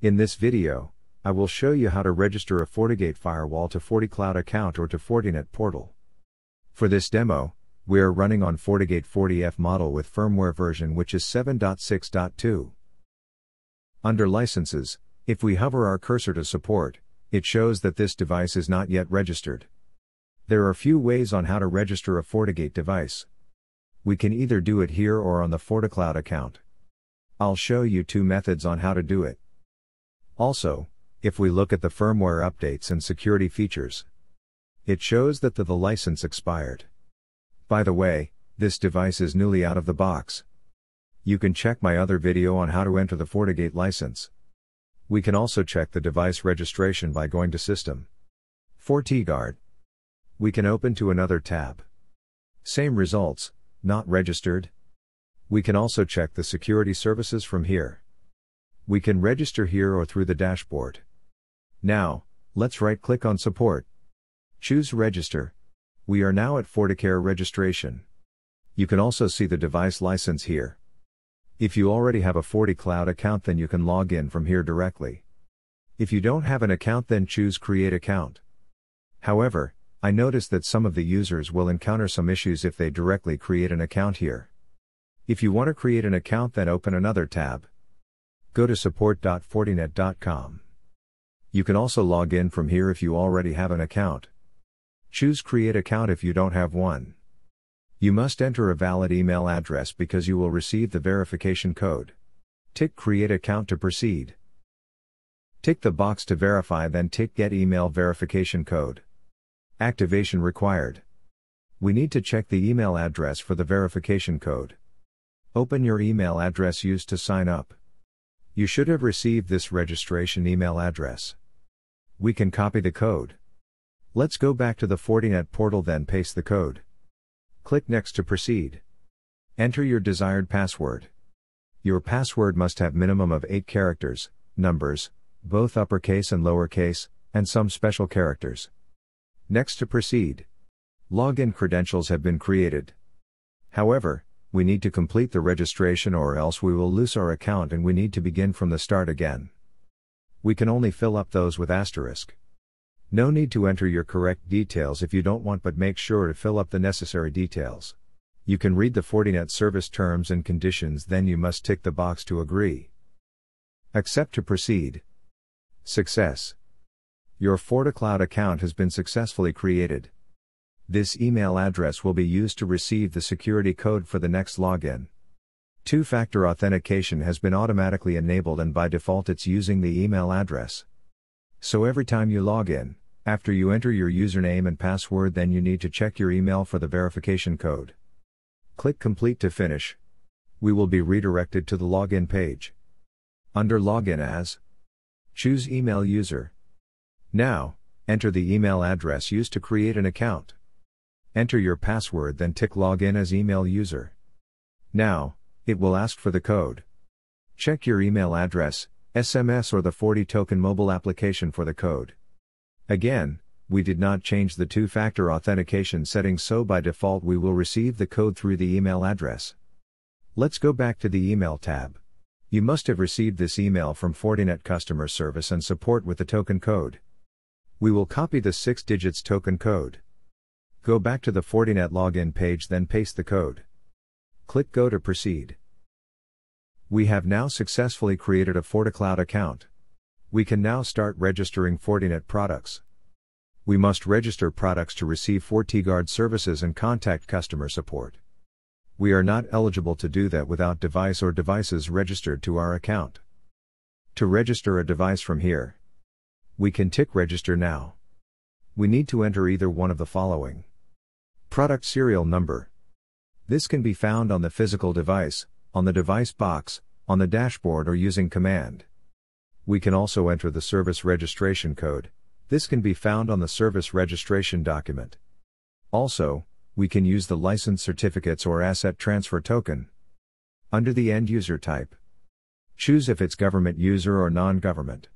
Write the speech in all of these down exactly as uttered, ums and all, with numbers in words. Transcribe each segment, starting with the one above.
In this video, I will show you how to register a FortiGate firewall to FortiCloud account or to Fortinet portal. For this demo, we are running on FortiGate forty F model with firmware version which is seven point six point two. Under Licenses, if we hover our cursor to Support, it shows that this device is not yet registered. There are few ways on how to register a FortiGate device. We can either do it here or on the FortiCloud account. I'll show you two methods on how to do it. Also, if we look at the firmware updates and security features, it shows that the, the license expired. By the way, this device is newly out of the box. You can check my other video on how to enter the FortiGate license. We can also check the device registration by going to System. FortiGuard. We can open to another tab. Same results, not registered. We can also check the security services from here. We can register here or through the dashboard. Now, let's right-click on Support. Choose Register. We are now at FortiCare registration. You can also see the device license here. If you already have a FortiCloud account, then you can log in from here directly. If you don't have an account, then choose Create Account. However, I noticed that some of the users will encounter some issues if they directly create an account here. If you want to create an account, then open another tab. Go to support dot fortinet dot com. You can also log in from here if you already have an account. Choose Create Account if you don't have one. You must enter a valid email address because you will receive the verification code. Tick Create Account to proceed. Tick the box to verify, then tick Get Email Verification Code. Activation required. We need to check the email address for the verification code. Open your email address used to sign up. You should have received this registration email address. We can copy the code. Let's go back to the Fortinet portal, then paste the code. Click Next to proceed. Enter your desired password. Your password must have minimum of eight characters, numbers, both uppercase and lowercase, and some special characters. Next to proceed. Login credentials have been created. However, we need to complete the registration or else we will lose our account and we need to begin from the start again. We can only fill up those with asterisk. No need to enter your correct details if you don't want, but make sure to fill up the necessary details. You can read the Fortinet service terms and conditions, then you must tick the box to agree. Accept to proceed. Success. Your FortiCloud account has been successfully created. This email address will be used to receive the security code for the next login. Two-factor authentication has been automatically enabled and by default it's using the email address. So every time you log in, after you enter your username and password, then you need to check your email for the verification code. Click Complete to finish. We will be redirected to the login page. Under Login As, choose Email User. Now, enter the email address used to create an account. Enter your password, then tick Login as Email User. Now, it will ask for the code. Check your email address, S M S or the FortiToken mobile application for the code. Again, we did not change the two-factor authentication settings, so by default we will receive the code through the email address. Let's go back to the Email tab. You must have received this email from Fortinet Customer Service and Support with the token code. We will copy the six digits token code. Go back to the Fortinet login page, then paste the code. Click Go to proceed. We have now successfully created a FortiCloud account. We can now start registering Fortinet products. We must register products to receive FortiGuard services and contact customer support. We are not eligible to do that without device or devices registered to our account. To register a device from here, we can tick Register Now. We need to enter either one of the following. Product serial number. This can be found on the physical device, on the device box, on the dashboard, or using command. We can also enter the service registration code. This can be found on the service registration document. Also, we can use the license certificates or asset transfer token. Under the end user type, choose if it's government user or non-government.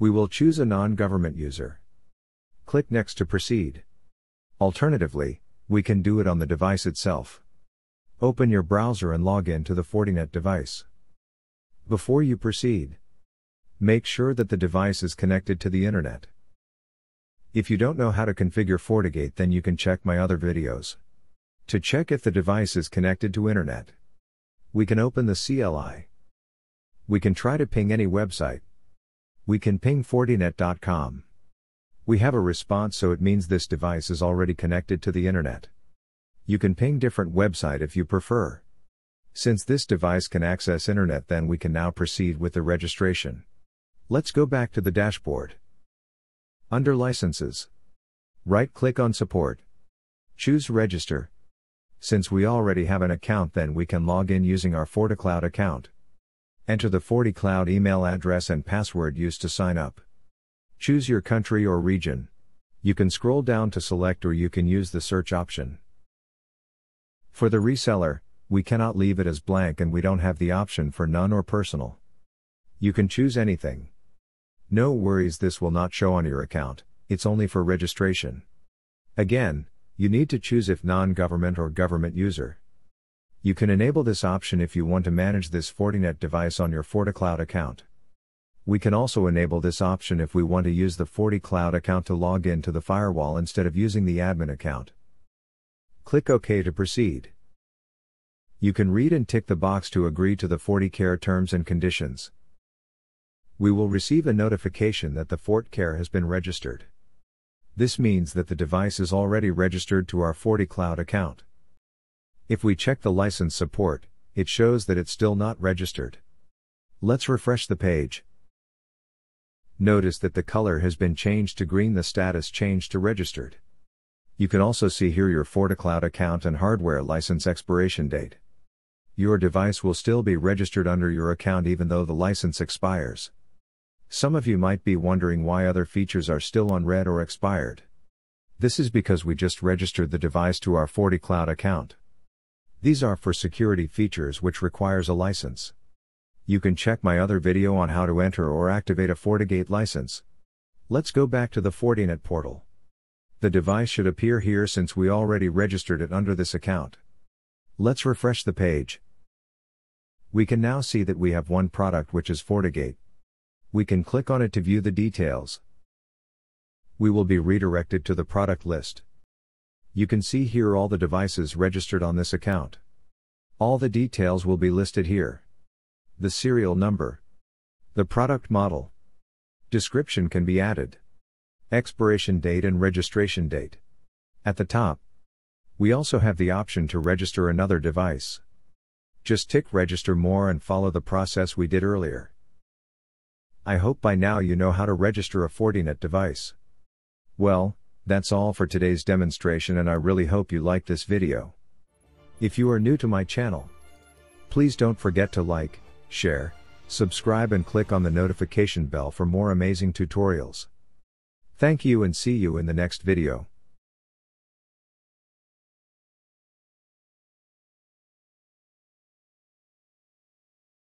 We will choose a non-government user. Click Next to proceed. Alternatively, we can do it on the device itself. Open your browser and log in to the Fortinet device. Before you proceed, Make sure that the device is connected to the internet. If you don't know how to configure FortiGate, then you can check my other videos to check if the device is connected to internet. We can open the C L I. We can try to ping any website. We can ping fortinet dot com. We have a response, so it means this device is already connected to the internet. You can ping different website if you prefer. Since this device can access internet, then we can now proceed with the registration. Let's go back to the dashboard. Under licenses, right-click on support. Choose register. Since we already have an account, then we can log in using our FortiCloud account. Enter the FortiCloud email address and password used to sign up. Choose your country or region. You can scroll down to select, or you can use the search option. For the reseller, we cannot leave it as blank, and we don't have the option for none or personal. You can choose anything. No worries, this will not show on your account, it's only for registration. Again, you need to choose if non-government or government user. You can enable this option if you want to manage this Fortinet device on your FortiCloud account. We can also enable this option if we want to use the FortiCloud account to log in to the firewall instead of using the admin account. Click OK to proceed. You can read and tick the box to agree to the FortiCare terms and conditions. We will receive a notification that the FortiCare has been registered. This means that the device is already registered to our FortiCloud account. If we check the license support, it shows that it's still not registered. Let's refresh the page. Notice that the color has been changed to green, the status changed to registered. You can also see here your FortiCloud account and hardware license expiration date. Your device will still be registered under your account even though the license expires. Some of you might be wondering why other features are still on red or expired. This is because we just registered the device to our FortiCloud account. These are for security features which requires a license. You can check my other video on how to enter or activate a FortiGate license. Let's go back to the Fortinet portal. The device should appear here since we already registered it under this account. Let's refresh the page. We can now see that we have one product, which is FortiGate. We can click on it to view the details. We will be redirected to the product list. You can see here all the devices registered on this account. All the details will be listed here. The serial number. The product model. Description can be added. Expiration date and registration date. At the top, we also have the option to register another device. Just tick register more and follow the process we did earlier. I hope by now you know how to register a Fortinet device. Well, that's all for today's demonstration, and I really hope you liked this video. If you are new to my channel, please don't forget to like, share, subscribe and click on the notification bell for more amazing tutorials. Thank you and see you in the next video.